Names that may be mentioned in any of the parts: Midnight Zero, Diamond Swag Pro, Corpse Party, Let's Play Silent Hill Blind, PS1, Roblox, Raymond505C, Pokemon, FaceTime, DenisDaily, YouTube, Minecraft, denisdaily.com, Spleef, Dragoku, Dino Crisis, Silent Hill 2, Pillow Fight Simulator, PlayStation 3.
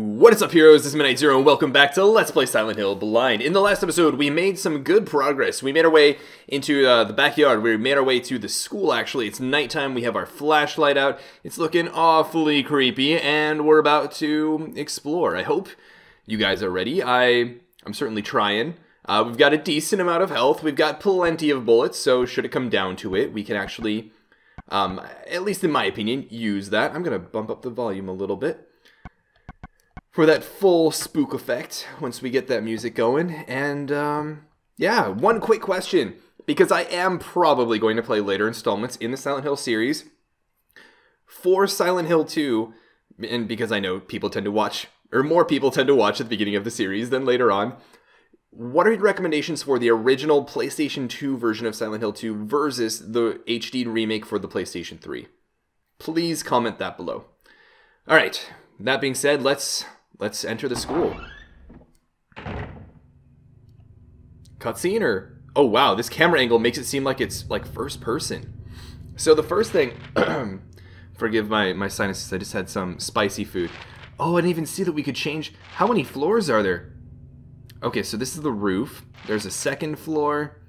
What is up, heroes? This is Midnight Zero, and welcome back to Let's Play Silent Hill Blind. In the last episode, we made some good progress. We made our way into the backyard. We made our way to the school, actually. It's nighttime. We have our flashlight out. It's looking awfully creepy, and we're about to explore. I hope you guys are ready. I'm certainly trying. We've got a decent amount of health. We've got plenty of bullets, so should it come down to it, we can actually, at least in my opinion, use that. I'm going to bump up the volume a little bit for that full spook effect once we get that music going. And yeah, one quick question, because I am probably going to play later installments in the Silent Hill series for Silent Hill 2, and because I know people tend to watch, or more people tend to watch at the beginning of the series than later on, what are your recommendations for the original PlayStation 2 version of Silent Hill 2 versus the HD remake for the PlayStation 3? Please comment that below. All right, that being said, let's enter the school. Cutscene or... oh wow, this camera angle makes it seem like it's like first person. So the first thing... forgive my sinuses, I just had some spicy food. Oh, I didn't even see that we could change... how many floors are there? Okay, so this is the roof. There's a second floor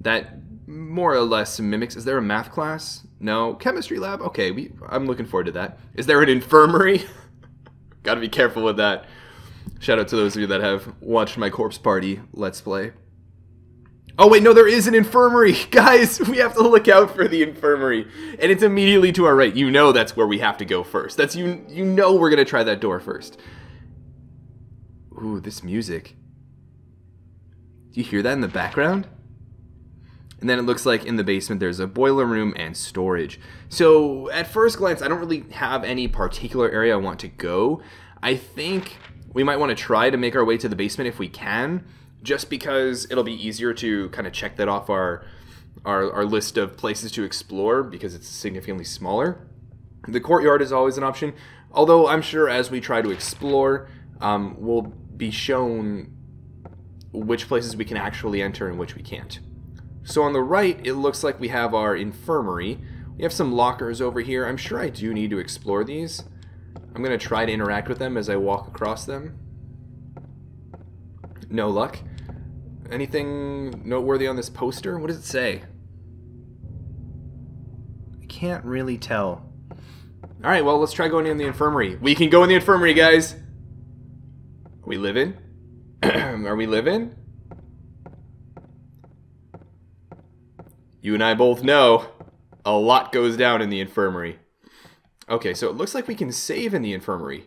that more or less mimics... is there a math class? No. Chemistry lab? Okay, I'm looking forward to that. Is there an infirmary? Gotta be careful with that. Shout out to those of you that have watched my Corpse Party Let's Play. Oh wait, no, there is an infirmary! Guys, we have to look out for the infirmary. And it's immediately to our right. You know that's where we have to go first. That's you know we're gonna try that door first. Ooh, this music. Do you hear that in the background? And then it looks like in the basement there's a boiler room and storage. So at first glance, I don't really have any particular area I want to go. I think we might want to try to make our way to the basement if we can, just because it'll be easier to kind of check that off our list of places to explore, because it's significantly smaller. The courtyard is always an option, although I'm sure as we try to explore, we'll be shown which places we can actually enter and which we can't. So on the right, it looks like we have our infirmary. We have some lockers over here. I'm sure I do need to explore these. I'm going to try to interact with them as I walk across them. No luck. Anything noteworthy on this poster? What does it say? I can't really tell. All right, well, let's try going in the infirmary. We can go in the infirmary, guys. Are we living? Are we living? You and I both know a lot goes down in the infirmary. Okay, so it looks like we can save in the infirmary.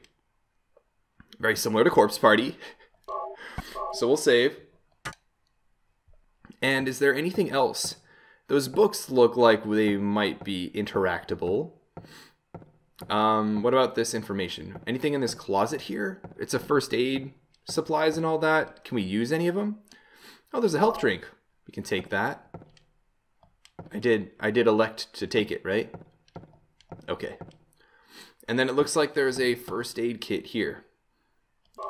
Very similar to Corpse Party. So we'll save. And is there anything else? Those books look like they might be interactable. What about this information? Anything in this closet here? It's a first aid supplies and all that. Can we use any of them? Oh, there's a health drink. We can take that. I did elect to take it, right? Okay. And then it looks like there's a first aid kit here.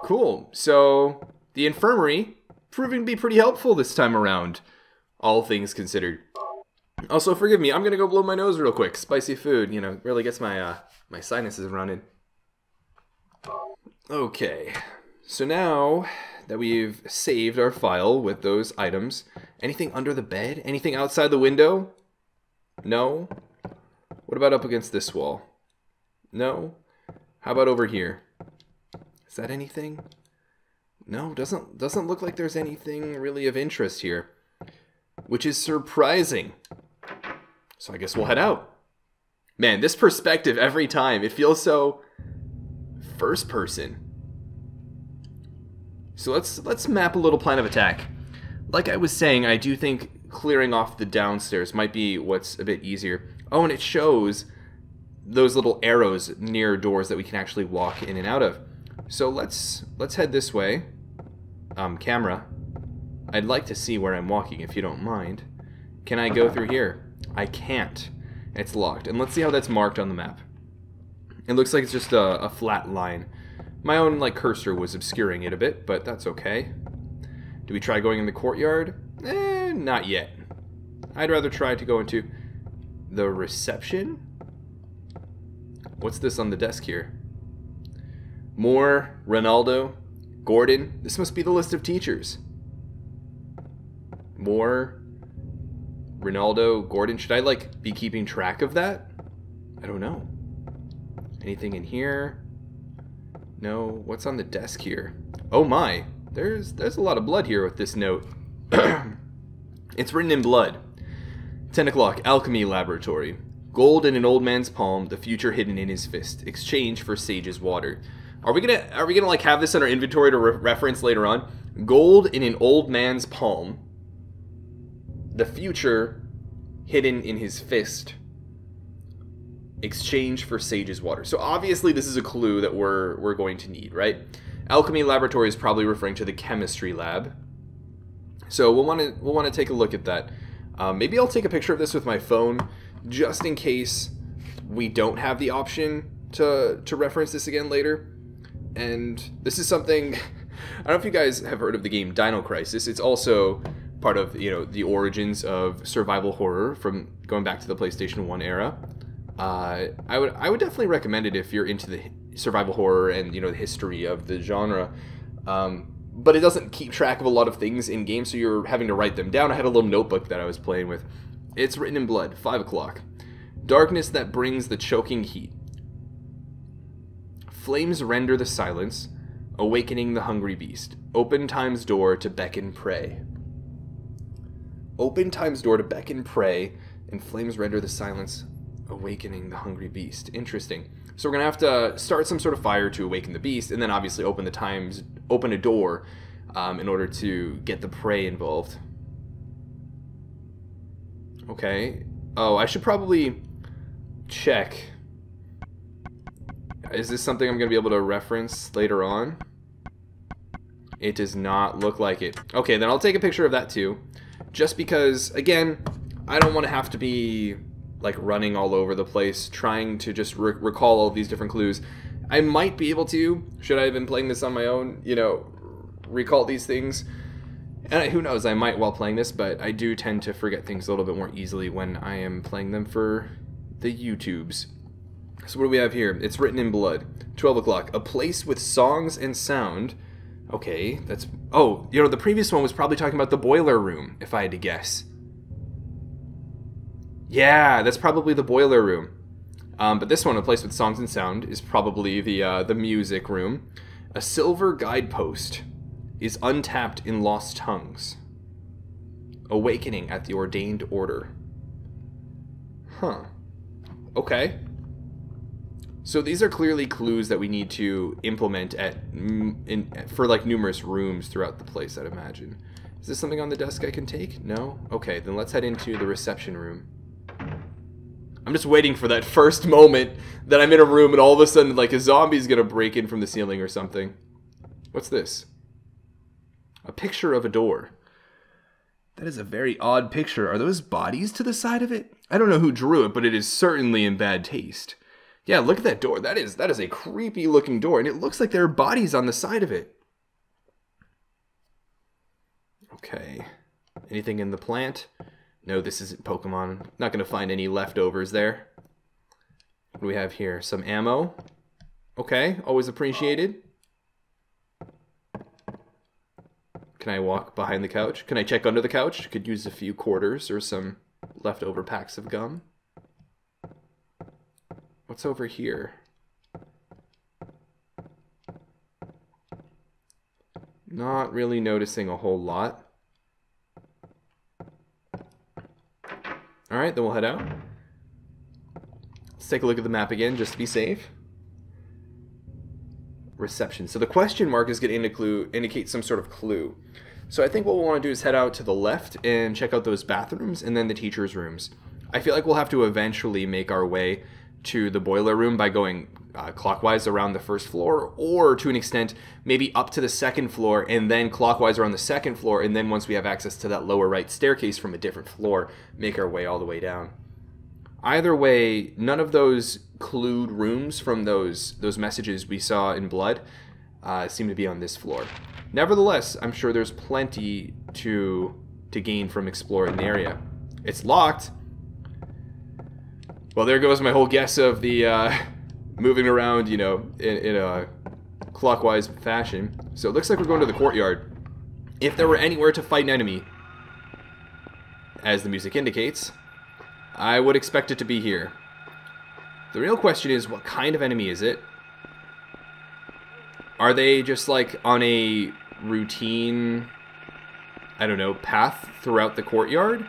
Cool. So the infirmary proving to be pretty helpful this time around, all things considered. Also, forgive me, I'm gonna go blow my nose real quick. Spicy food, you know, really gets my my sinuses running. Okay. So now that we've saved our file with those items, anything under the bed? Anything outside the window? No? What about up against this wall? No? How about over here? Is that anything? No, doesn't look like there's anything really of interest here, which is surprising. So I guess we'll head out. Man, this perspective every time, it feels so first person. So let's map a little plan of attack. Like I was saying, I do think clearing off the downstairs might be what's a bit easier. Oh, and it shows those little arrows near doors that we can actually walk in and out of. So let's head this way. Camera, I'd like to see where I'm walking if you don't mind. Can I go through here? I can't. It's locked. And let's see how that's marked on the map. It looks like it's just a flat line. My own, like, cursor was obscuring it a bit, but that's okay. Do we try going in the courtyard? Eh, not yet. I'd rather try to go into the reception. What's this on the desk here? Moore, Ronaldo, Gordon. This must be the list of teachers. Moore, Ronaldo, Gordon. Should I, like, be keeping track of that? I don't know. Anything in here? No. What's on the desk here? Oh my. There's a lot of blood here with this note. It's written in blood. 10 o'clock, Alchemy Laboratory. Gold in an old man's palm, the future hidden in his fist. Exchange for Sage's water. Are we gonna like have this in our inventory to reference later on? Gold in an old man's palm. The future hidden in his fist. Exchange for Sage's water. So obviously this is a clue that we're going to need, right? Alchemy Laboratory is probably referring to the chemistry lab. So we'll want to take a look at that. Maybe I'll take a picture of this with my phone, just in case we don't have the option to reference this again later. And this is something, I don't know if you guys have heard of the game Dino Crisis. It's also part of, you know, the origins of survival horror from going back to the PlayStation 1 era. I would definitely recommend it if you're into the survival horror and, you know, the history of the genre. But it doesn't keep track of a lot of things in game, so you're having to write them down. I had a little notebook that I was playing with. It's written in blood. 5 o'clock. Darkness that brings the choking heat. Flames render the silence, awakening the hungry beast. Open time's door to beckon prey. Open time's door to beckon prey, and flames render the silence, awakening the hungry beast. Interesting. So we're gonna have to start some sort of fire to awaken the beast, and then obviously open a door in order to get the prey involved. Okay. Oh, I should probably check. Is this something I'm gonna be able to reference later on? It does not look like it. Okay, then I'll take a picture of that too, just because, again, I don't want to have to be like running all over the place trying to just recall all these different clues. I might be able to, should I have been playing this on my own, you know, recall these things. And who knows, I might while playing this, but I do tend to forget things a little bit more easily when I am playing them for the YouTubes. So what do we have here? It's written in blood. 12 o'clock. A place with songs and sound. Okay, that's... Oh, you know, the previous one was probably talking about the boiler room, if I had to guess. Yeah, that's probably the boiler room. But this one, a place with songs and sound, is probably the music room. A silver guidepost is untapped in lost tongues. Awakening at the ordained order. Huh. Okay. So these are clearly clues that we need to implement for like numerous rooms throughout the place, I'd imagine. Is this something on the desk I can take? No? Okay, then let's head into the reception room. I'm just waiting for that first moment that I'm in a room and all of a sudden, like, a zombie's gonna break in from the ceiling or something. What's this? A picture of a door. That is a very odd picture. Are those bodies to the side of it? I don't know who drew it, but it is certainly in bad taste. Yeah, look at that door. That is a creepy-looking door, and it looks like there are bodies on the side of it. Okay. Anything in the plant? No, this isn't Pokemon. Not going to find any leftovers there. What do we have here? Some ammo. Okay, always appreciated. Can I walk behind the couch? Can I check under the couch? Could use a few quarters or some leftover packs of gum. What's over here? Not really noticing a whole lot. Alright, then we'll head out. Let's take a look at the map again, just to be safe. Reception. So the question mark is going to indicate some sort of clue. So I think what we'll want to do is head out to the left and check out those bathrooms and then the teachers' rooms. I feel like we'll have to eventually make our way to the boiler room by going clockwise around the first floor, or to an extent maybe up to the second floor and then clockwise around the second floor, and then once we have access to that lower right staircase from a different floor, make our way all the way down. Either way, none of those clued rooms from those messages we saw in blood seem to be on this floor. Nevertheless, I'm sure there's plenty to gain from exploring the area. It's locked. Well, there goes my whole guess of the moving around, you know, in a clockwise fashion. So it looks like we're going to the courtyard. If there were anywhere to fight an enemy, as the music indicates, I would expect it to be here. The real question is, what kind of enemy is it? Are they just like on a routine, I don't know, path throughout the courtyard?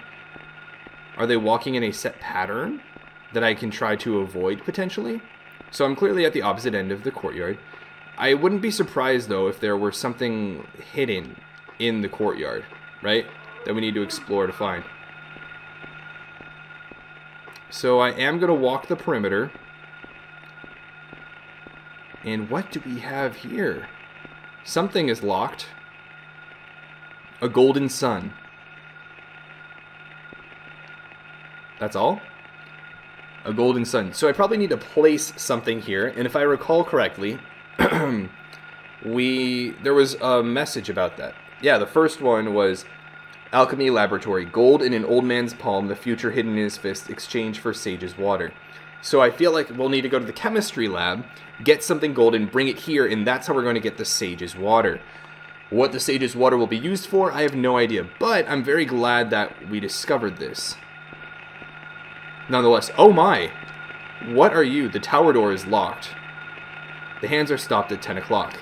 Are they walking in a set pattern that I can try to avoid potentially? So I'm clearly at the opposite end of the courtyard. I wouldn't be surprised though if there were something hidden in the courtyard, right? That we need to explore to find. So I am going to walk the perimeter. And what do we have here? Something is locked. A golden sun. That's all? A golden sun. So I probably need to place something here. And if I recall correctly, there was a message about that. Yeah, the first one was Alchemy Laboratory. Gold in an old man's palm. The future hidden in his fist. Exchange for sage's water. So I feel like we'll need to go to the chemistry lab, get something golden, bring it here, and that's how we're going to get the sage's water. What the sage's water will be used for, I have no idea, but I'm very glad that we discovered this. Nonetheless, oh my! What are you? The tower door is locked. The hands are stopped at 10 o'clock.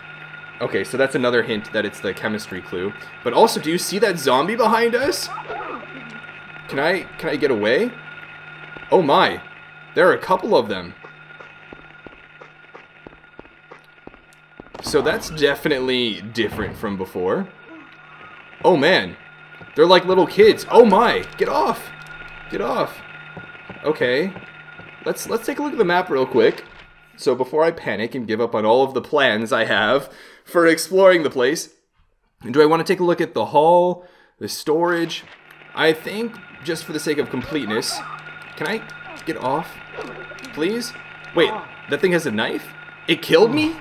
Okay, so that's another hint that it's the chemistry clue. But also, do you see that zombie behind us? Can I get away? Oh my! There are a couple of them. So that's definitely different from before. Oh man, they're like little kids. Oh my, get off! Get off! Okay, let's take a look at the map real quick. So before I panic and give up on all of the plans I have for exploring the place, do I want to take a look at the hall, the storage? I think, just for the sake of completeness, can I get off? Please? Wait, that thing has a knife? It killed me?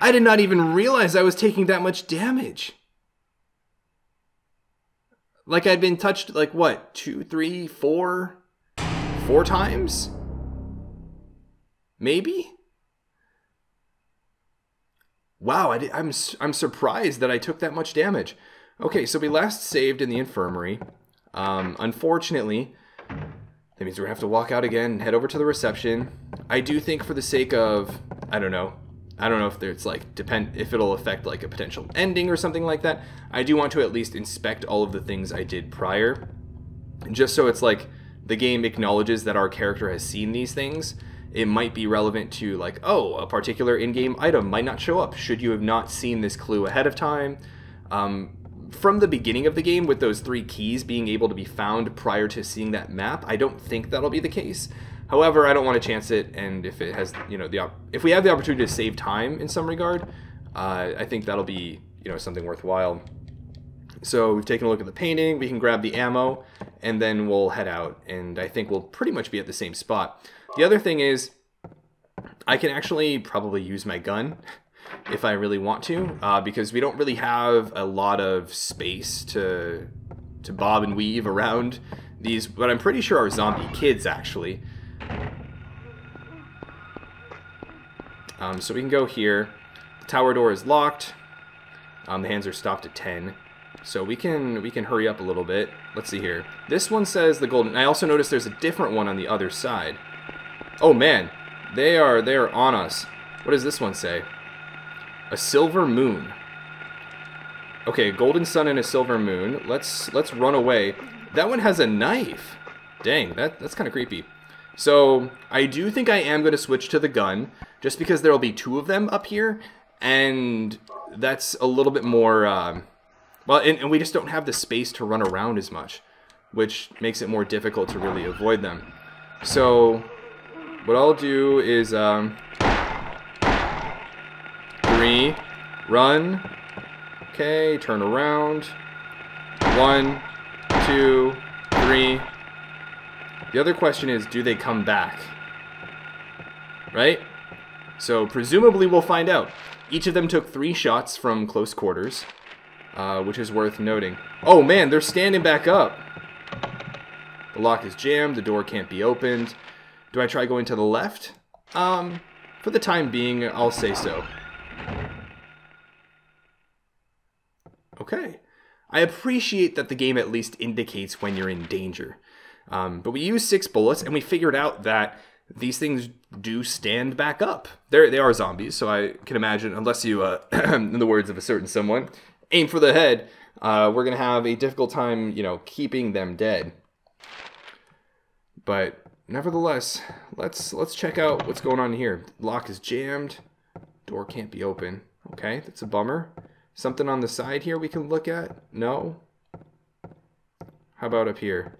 I did not even realize I was taking that much damage. Like I'd been touched, like what, 2, 3, 4 times? Maybe? Wow, I'm surprised that I took that much damage. Okay, so we last saved in the infirmary. Unfortunately, that means we're gonna have to walk out again and head over to the reception. I do think for the sake of, I don't know if there's like, if it'll affect like a potential ending or something like that, I do want to at least inspect all of the things I did prior, just so it's like, the game acknowledges that our character has seen these things. It might be relevant to like, oh, a particular in-game item might not show up, should you have not seen this clue ahead of time. From the beginning of the game, with those 3 keys being able to be found prior to seeing that map, I don't think that'll be the case. However, I don't want to chance it, and if it has, you know, if we have the opportunity to save time in some regard, I think that'll be, you know, something worthwhile. So we've taken a look at the painting. We can grab the ammo, and then we'll head out. And I think we'll pretty much be at the same spot. The other thing is, I can actually probably use my gun if I really want to, because we don't really have a lot of space to bob and weave around these, but I'm pretty sure are zombie kids, actually. So we can go here. The tower door is locked. The hands are stopped at 10. So we can hurry up a little bit. Let's see here. This one says the golden. I also noticed there's a different one on the other side. Oh man, they are on us. What does this one say? A silver moon. Okay, a golden sun and a silver moon. Let's run away. That one has a knife. Dang, that's kind of creepy. So I do think I am going to switch to the gun, just because there will be 2 of them up here, and that's a little bit more. Well, and we just don't have the space to run around as much, which makes it more difficult to really avoid them. So what I'll do is 3, run, okay, turn around, 1, 2, 3. The other question is, do they come back? Right? So presumably we'll find out. Each of them took 3 shots from close quarters, which is worth noting. Oh man, they're standing back up. The lock is jammed, the door can't be opened. Do I try going to the left? For the time being, I'll say so. Okay. I appreciate that the game at least indicates when you're in danger. But we used 6 bullets, and we figured out that these things do stand back up. They are zombies, so I can imagine, unless you, in the words of a certain someone, aim for the head, we're going to have a difficult time, you know, keeping them dead. But nevertheless, let's check out what's going on here. Lock is jammed. Door can't be open. Okay, that's a bummer. Something on the side here we can look at? No? How about up here?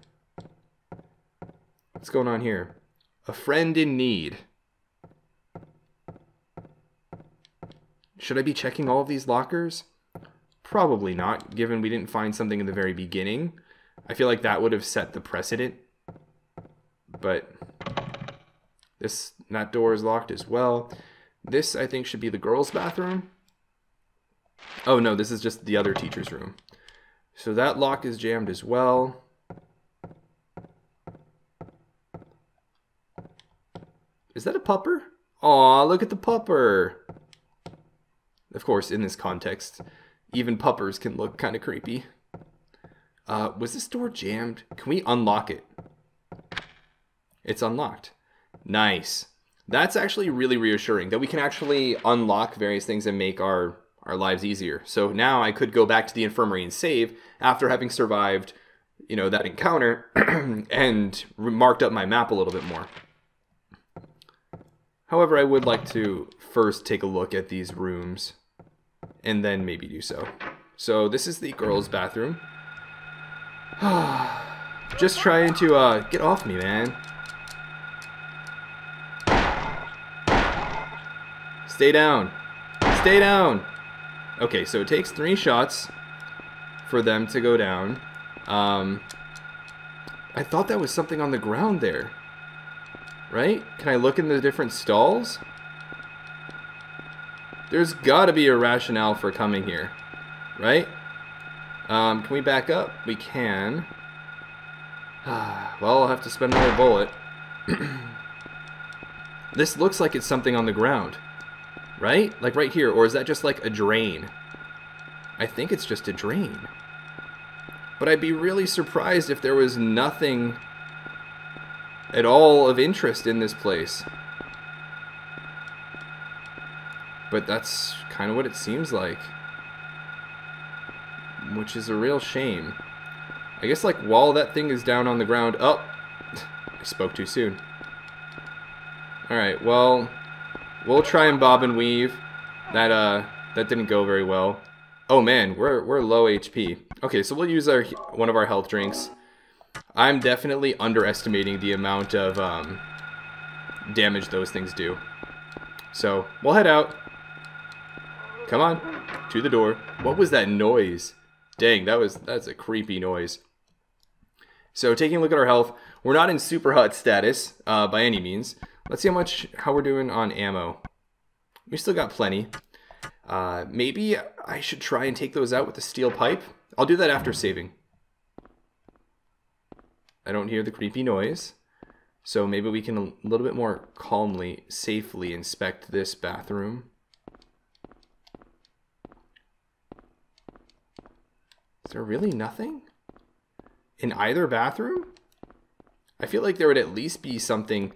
What's going on here? A friend in need. Should I be checking all of these lockers? Probably not, given we didn't find something in the very beginning. I feel like that would have set the precedent. But this, that door is locked as well. This, I think, should be the girls' bathroom. Oh no, this is just the other teacher's room. So that lock is jammed as well. Is that a pupper? Aw, look at the pupper. Of course, in this context, even puppers can look kind of creepy. Was this door jammed? Can we unlock it? It's unlocked. Nice. That's actually really reassuring that we can actually unlock various things and make our lives easier. So now I could go back to the infirmary and save after having survived, you know, that encounter and marked up my map a little bit more. However, I would like to first take a look at these rooms and then maybe do so. So this is the girls' bathroom. Just trying to get off me, man. Stay down. Stay down. Okay, so it takes 3 shots for them to go down. I thought that was something on the ground there. Right? Can I look in the different stalls? There's gotta be a rationale for coming here, right? Can we back up? We can. Well, I'll have to spend another bullet. This looks like it's something on the ground, right? Like right here, or is that just like a drain? I think it's just a drain. But I'd be really surprised if there was nothing at all of interest in this place. But that's kind of what it seems like, which is a real shame. I guess like while that thing is down on the ground, oh, I spoke too soon. Alright, well, we'll try and bob and weave. That didn't go very well. Oh man, we're low HP. Okay, so we'll use one of our health drinks. I'm definitely underestimating the amount of damage those things do. So, we'll head out. Come on, to the door. What was that noise? Dang, that's a creepy noise. So, taking a look at our health, we're not in super hot status by any means. Let's see how we're doing on ammo. We still got plenty. Maybe I should try and take those out with the steel pipe. I'll do that after saving. I don't hear the creepy noise, so maybe we can a little bit more calmly, safely inspect this bathroom. Is there really nothing in either bathroom? I feel like there would at least be something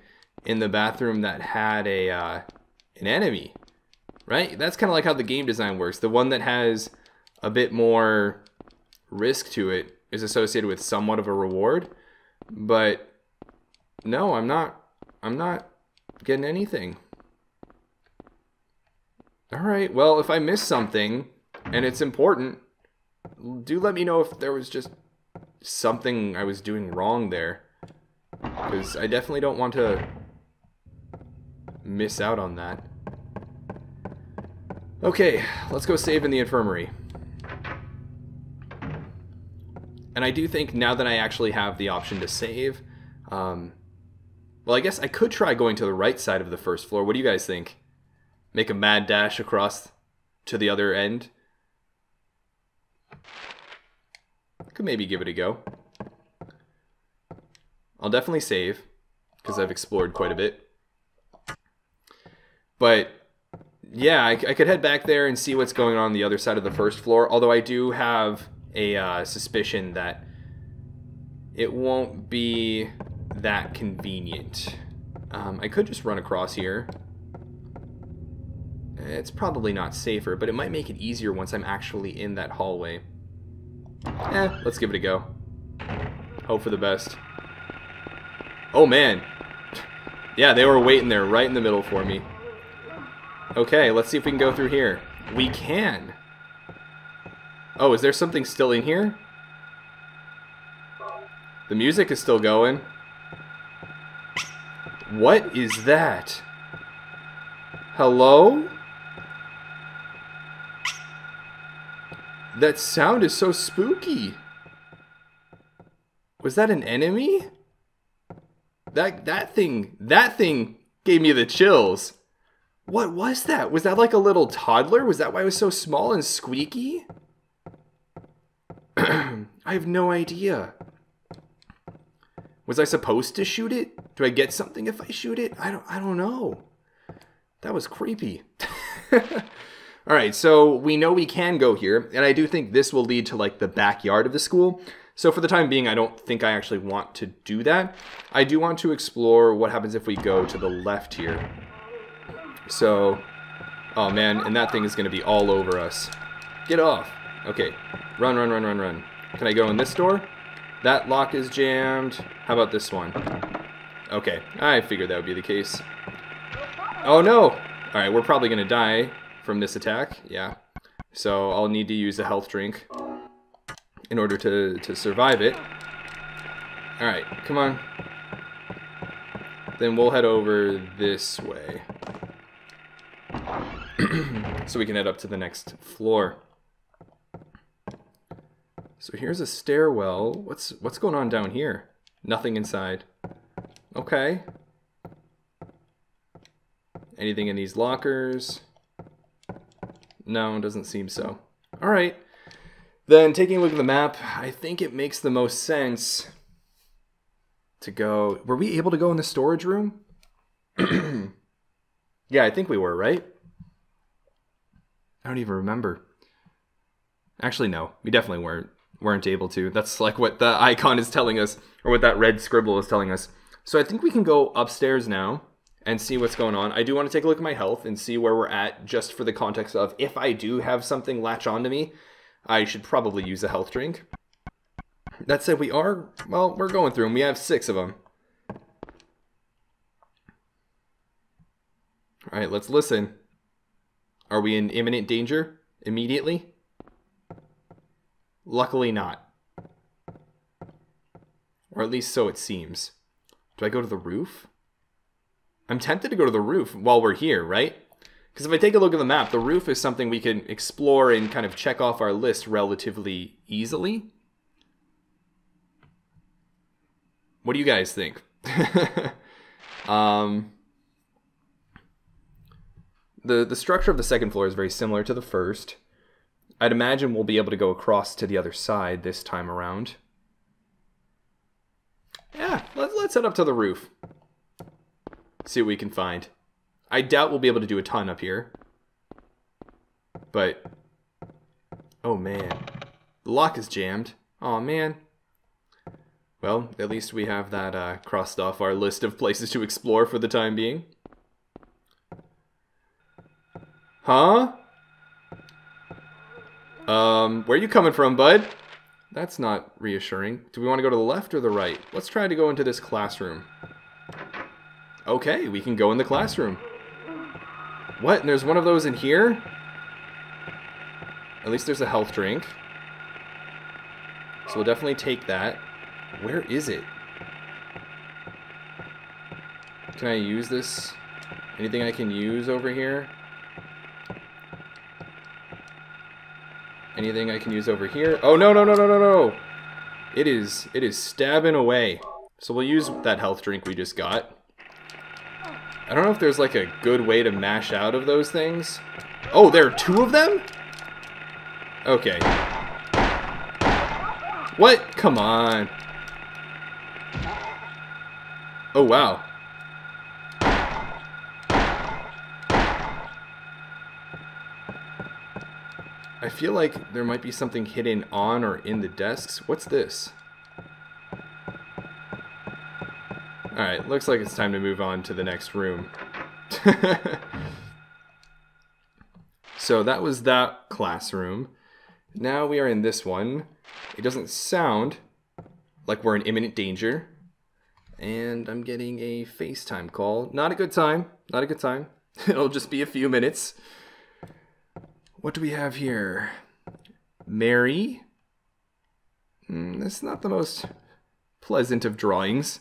in the bathroom that had a an enemy, right? That's kind of like how the game design works. The one that has a bit more risk to it is associated with somewhat of a reward. But no, I'm not getting anything. All right, well, if I miss something and it's important, do let me know if there was just something I was doing wrong there, because I definitely don't want to miss out on that. Okay, let's go save in the infirmary. And I do think now that I actually have the option to save, well, I guess I could try going to the right side of the first floor. What do you guys think? Make a mad dash across to the other end? Could maybe give it a go. I'll definitely save, because I've explored quite a bit. But yeah, I could head back there and see what's going on the other side of the first floor. Although I do have a suspicion that it won't be that convenient. I could just run across here. It's probably not safer, but it might make it easier once I'm actually in that hallway. Eh, let's give it a go. Hope for the best. Oh, man. Yeah, they were waiting there right in the middle for me. Okay, let's see if we can go through here. We can. Oh, is there something still in here? The music is still going. What is that? Hello? That sound is so spooky. Was that an enemy? That thing gave me the chills. What was that? Was that like a little toddler? Was that why it was so small and squeaky? I have no idea. Was I supposed to shoot it? Do I get something if I shoot it? I don't know. That was creepy. All right, so we know we can go here, and I do think this will lead to like the backyard of the school. So for the time being, I don't think I actually want to do that. I do want to explore what happens if we go to the left here. So, oh man, and that thing is going to be all over us. Get off. Okay, run, run, run, run, run. Can I go in this door? That lock is jammed. How about this one? Okay, I figured that would be the case. Oh no! All right, we're probably going to die from this attack. Yeah, so I'll need to use a health drink in order to survive it. All right, come on. Then we'll head over this way. So we can head up to the next floor. So here's a stairwell. What's going on down here? Nothing inside. Okay. Anything in these lockers? No, it doesn't seem so. All right. Then taking a look at the map, I think it makes the most sense to go... Were we able to go in the storage room? Yeah, I think we were, right? I don't even remember. Actually, no. We definitely weren't able to. That's like what the icon is telling us, or what that red scribble is telling us. So I think we can go upstairs now and see what's going on. I do want to take a look at my health and see where we're at, just for the context of if I do have something latch onto me, I should probably use a health drink. That said, we are, well, we're going through them. We have 6 of them. All right, let's listen. Are we in imminent danger immediately? Luckily not. Or at least so it seems. Do I go to the roof? I'm tempted to go to the roof while we're here, right? Because if I take a look at the map, the roof is something we can explore and kind of check off our list relatively easily. What do you guys think? The structure of the second floor is very similar to the first. I'd imagine we'll be able to go across to the other side this time around. Yeah, let's head up to the roof. See what we can find. I doubt we'll be able to do a ton up here. But, oh man. The lock is jammed. Oh man. Well, at least we have that crossed off our list of places to explore for the time being. Huh? Where are you coming from, bud? That's not reassuring. Do we want to go to the left or the right? Let's try to go into this classroom. Okay, we can go in the classroom. What? And there's one of those in here? At least there's a health drink. So we'll definitely take that. Where is it? Can I use this? Anything I can use over here? Anything I can use over here? Oh, no, no, no, no, no, no. It is stabbing away. So we'll use that health drink we just got. I don't know if there's like a good way to mash out of those things. Oh, there are 2 of them? Okay. What? Come on. Oh, wow. I feel like there might be something hidden on or in the desks. What's this? Alright, looks like it's time to move on to the next room. So that was that classroom. Now we are in this one. It doesn't sound like we're in imminent danger. And I'm getting a FaceTime call. Not a good time. Not a good time. It'll just be a few minutes. What do we have here? Mary? That's not the most pleasant of drawings.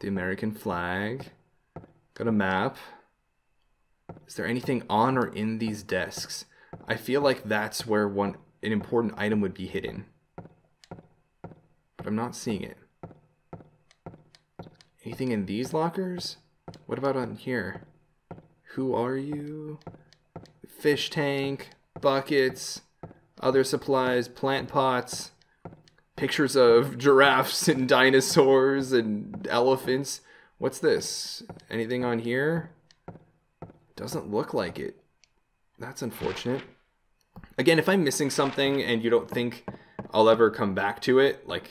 The American flag. Got a map. Is there anything on or in these desks? I feel like that's where an important item would be hidden. But I'm not seeing it. Anything in these lockers? What about on here? Who are you? Fish tank, buckets, other supplies, plant pots, pictures of giraffes and dinosaurs and elephants. What's this? Anything on here? Doesn't look like it. That's unfortunate. Again, if I'm missing something and you don't think I'll ever come back to it, like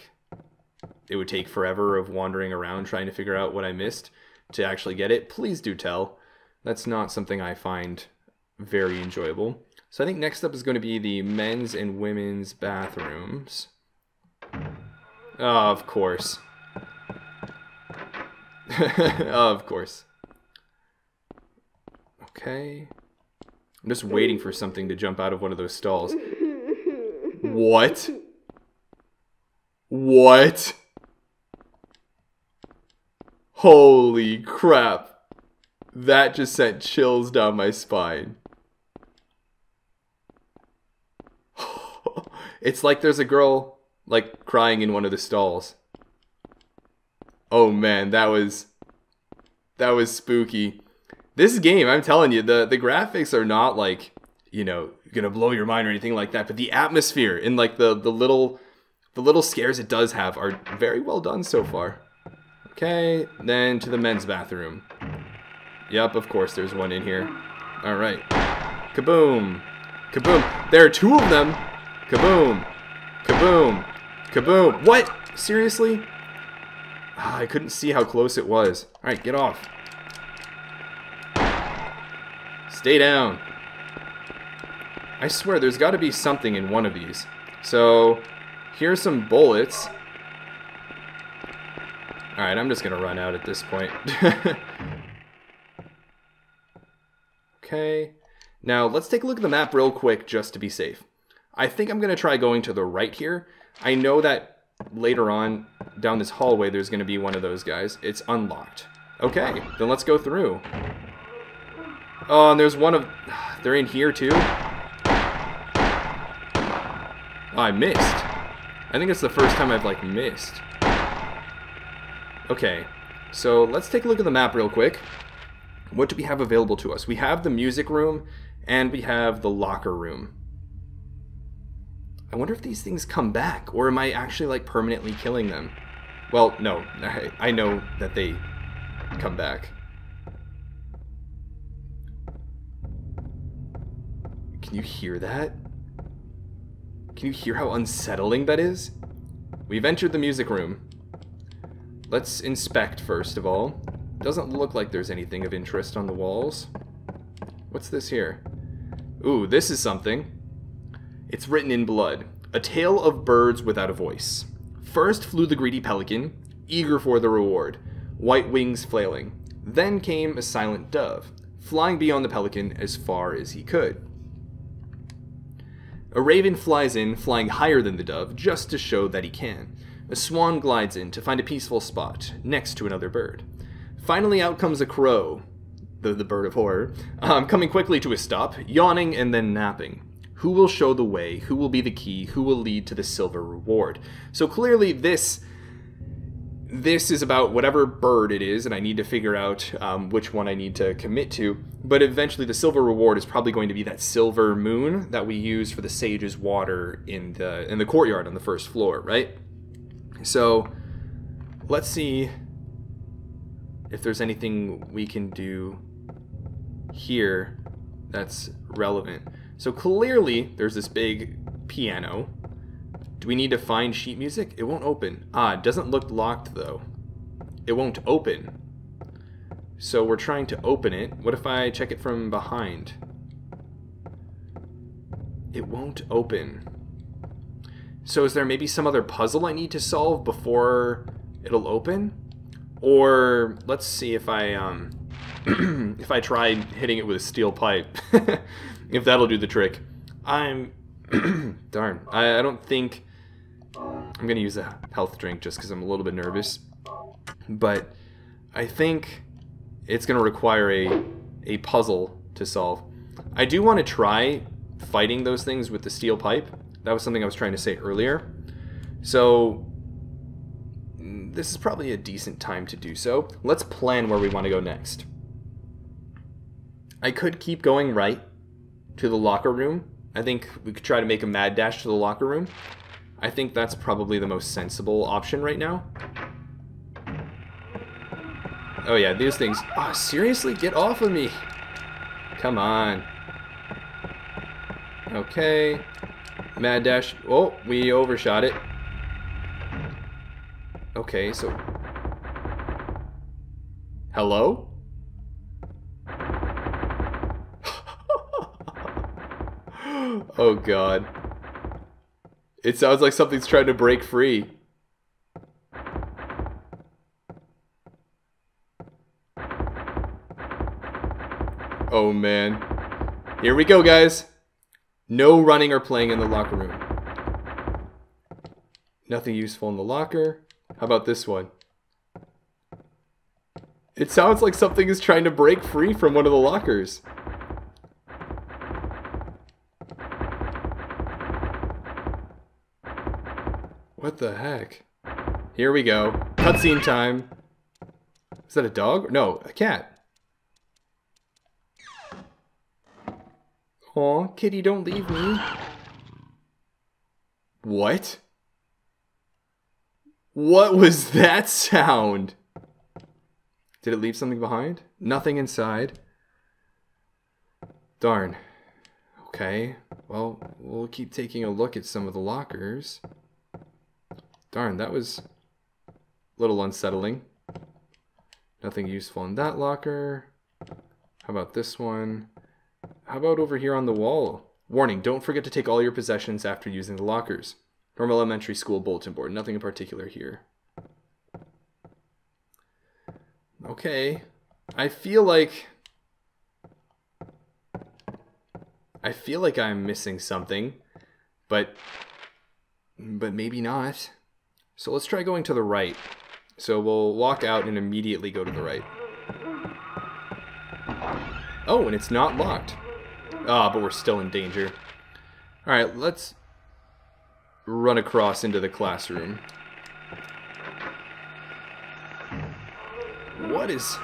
it would take forever of wandering around trying to figure out what I missed to actually get it, please do tell. That's not something I find very enjoyable. So I think next up is going to be the men's and women's bathrooms. Of course. Of course. Okay. I'm just waiting for something to jump out of one of those stalls. What? What? Holy crap. That just sent chills down my spine. It's like there's a girl, like, crying in one of the stalls. Oh man, that was spooky. This game, I'm telling you, the graphics are not like, you know, gonna blow your mind or anything like that, but the atmosphere and like the little scares it does have are very well done so far. Okay, then to the men's bathroom. Yep, of course there's one in here. All right. Kaboom. Kaboom. There are two of them. Kaboom. Kaboom. Kaboom. What? Seriously? Ah, I couldn't see how close it was. All right, get off. Stay down. I swear there's got to be something in one of these. So here's some bullets. All right, I'm just going to run out at this point. Okay. Now let's take a look at the map real quick just to be safe. I think I'm going to try going to the right here. I know that later on down this hallway there's going to be one of those guys. It's unlocked. Okay, then let's go through. Oh, and there's one of... They're in here, too? Oh, I missed. I think it's the first time I've, like, missed. Okay. So, let's take a look at the map real quick. What do we have available to us? We have the music room, and we have the locker room. I wonder if these things come back, or am I actually, like, permanently killing them? Well, no. I know that they come back. Can you hear that? Can you hear how unsettling that is? We've entered the music room. Let's inspect first of all. Doesn't look like there's anything of interest on the walls. What's this here? Ooh, this is something. It's written in blood. A tale of birds without a voice. First flew the greedy pelican, eager for the reward, white wings flailing. Then came a silent dove, flying beyond the pelican as far as he could. A raven flies in, flying higher than the dove, just to show that he can. A swan glides in to find a peaceful spot, next to another bird. Finally out comes a crow, the bird of horror, coming quickly to a stop, yawning and then napping. Who will show the way? Who will be the key? Who will lead to the silver reward? So clearly this is about whatever bird it is, and I need to figure out which one I need to commit to. But eventually the silver reward is probably going to be that silver moon that we use for the sage's water in the courtyard on the first floor, right? So let's see if there's anything we can do here that's relevant. So clearly, there's this big piano. Do we need to find sheet music? It won't open. Ah, it doesn't look locked, though. It won't open. So we're trying to open it. What if I check it from behind? It won't open. So is there maybe some other puzzle I need to solve before it'll open? Or let's see if I if I try hitting it with a steel pipe, if that'll do the trick. I'm darn. I don't think I'm gonna use a health drink just because I'm a little bit nervous, but I think it's gonna require a puzzle to solve. I do want to try fighting those things with the steel pipe. That was something I was trying to say earlier. So this is probably a decent time to do so. Let's plan where we want to go next. I could keep going right to the locker room. I think we could try to make a mad dash to the locker room. I think that's probably the most sensible option right now. Oh yeah, these things. Ah, seriously? Get off of me. Come on. Okay. Mad dash. Oh, we overshot it. Okay, so... Hello? Oh god. It sounds like something's trying to break free. Oh man. Here we go, guys. No running or playing in the locker room. Nothing useful in the locker. How about this one? It sounds like something is trying to break free from one of the lockers. What the heck? Here we go. Cutscene time. Is that a dog? No, a cat. Aw, kitty, don't leave me. What? What was that sound? Did it leave something behind? Nothing inside. Darn. Okay. Well, we'll keep taking a look at some of the lockers. Darn, that was a little unsettling. Nothing useful in that locker. How about this one? How about over here on the wall? Warning, don't forget to take all your possessions after using the lockers. Normal elementary school bulletin board. Nothing in particular here. Okay. I feel like I'm missing something, but maybe not. So let's try going to the right. So we'll walk out and immediately go to the right. Oh, and it's not locked. Ah, but we're still in danger. All right, let's run across into the classroom. What is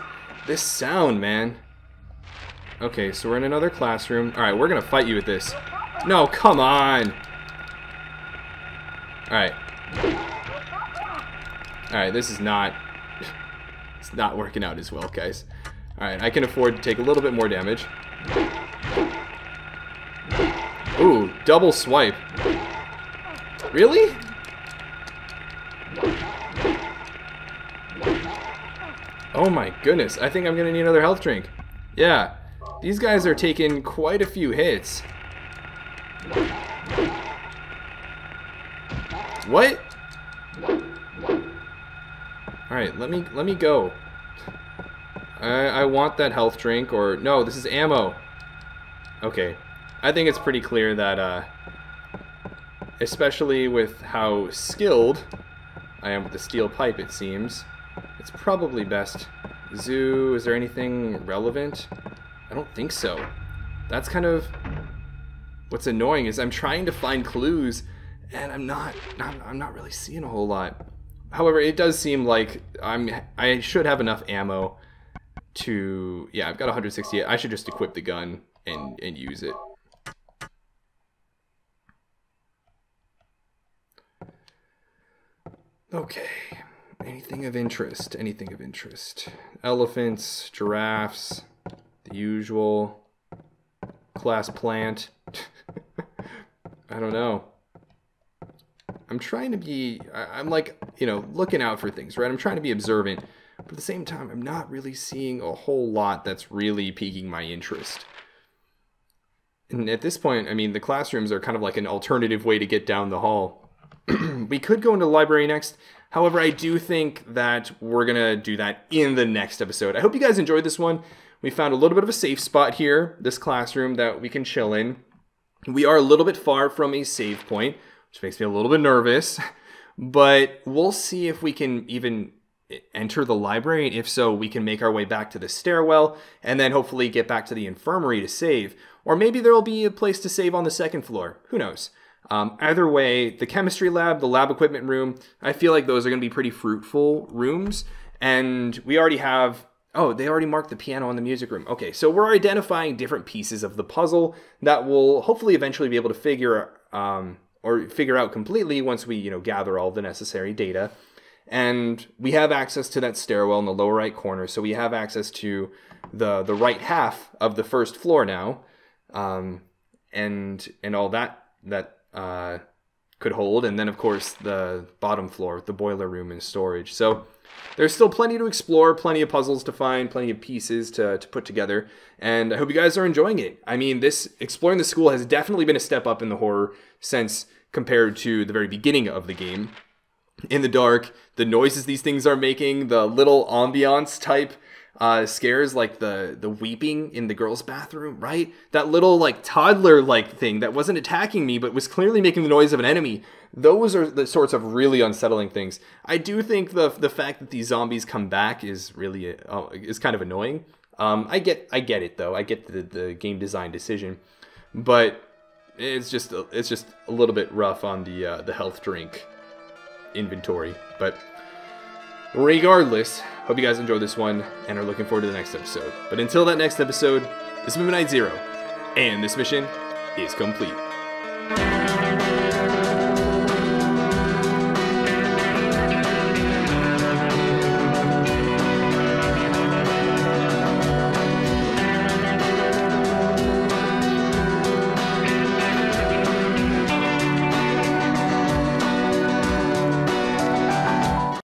this sound, man? Okay, so we're in another classroom. All right, we're gonna fight you with this. No, come on. All right. All right, this is not... It's not working out as well, guys. All right, I can afford to take a little bit more damage. Ooh, double swipe. Really? Oh my goodness, I think I'm gonna need another health drink. Yeah, these guys are taking quite a few hits. What? Alright, let me go. I want that health drink, or no, this is ammo. Okay, I think it's pretty clear that especially with how skilled I am with the steel pipe, it seems. It's probably best. Zoo, is there anything relevant? I don't think so. That's kind of what's annoying, is I'm trying to find clues, and I'm not really seeing a whole lot. However, it does seem like I should have enough ammo to... Yeah, I've got 168. I should just equip the gun and use it. Okay, anything of interest, anything of interest. Elephants, giraffes, the usual. Class plant. I don't know. I'm trying to be, I'm like, you know, looking out for things, right? I'm trying to be observant, but at the same time, I'm not really seeing a whole lot that's really piquing my interest. And at this point, I mean, the classrooms are kind of like an alternative way to get down the hall. We could go into the library next. However, I do think that we're going to do that in the next episode. I hope you guys enjoyed this one. We found a little bit of a safe spot here, this classroom that we can chill in. We are a little bit far from a save point, which makes me a little bit nervous. But we'll see if we can even enter the library. And if so, we can make our way back to the stairwell and then hopefully get back to the infirmary to save. Or maybe there will be a place to save on the second floor. Who knows? Either way, the chemistry lab, the lab equipment room, I feel like those are going to be pretty fruitful rooms. And we already have... Oh, they already marked the piano in the music room. Okay, so we're identifying different pieces of the puzzle that we'll hopefully eventually be able to figure out completely once we, you know, gather all the necessary data. And we have access to that stairwell in the lower right corner, so we have access to the right half of the first floor now, and all that could hold, and then of course the bottom floor, the boiler room and storage. So there's still plenty to explore, plenty of puzzles to find, plenty of pieces to put together, and I hope you guys are enjoying it. I mean, this exploring the school has definitely been a step up in the horror sense compared to the very beginning of the game. In the dark, the noises these things are making, the little ambiance type scares, like the weeping in the girls' bathroom, right? That little like toddler-like thing that wasn't attacking me but was clearly making the noise of an enemy. Those are the sorts of really unsettling things. I do think the fact that these zombies come back is really is kind of annoying. I get it though. I get the game design decision, but it's just a little bit rough on the health drink inventory. But regardless, hope you guys enjoyed this one and are looking forward to the next episode. But until that next episode, this has been Midnight Zero, and this mission is complete.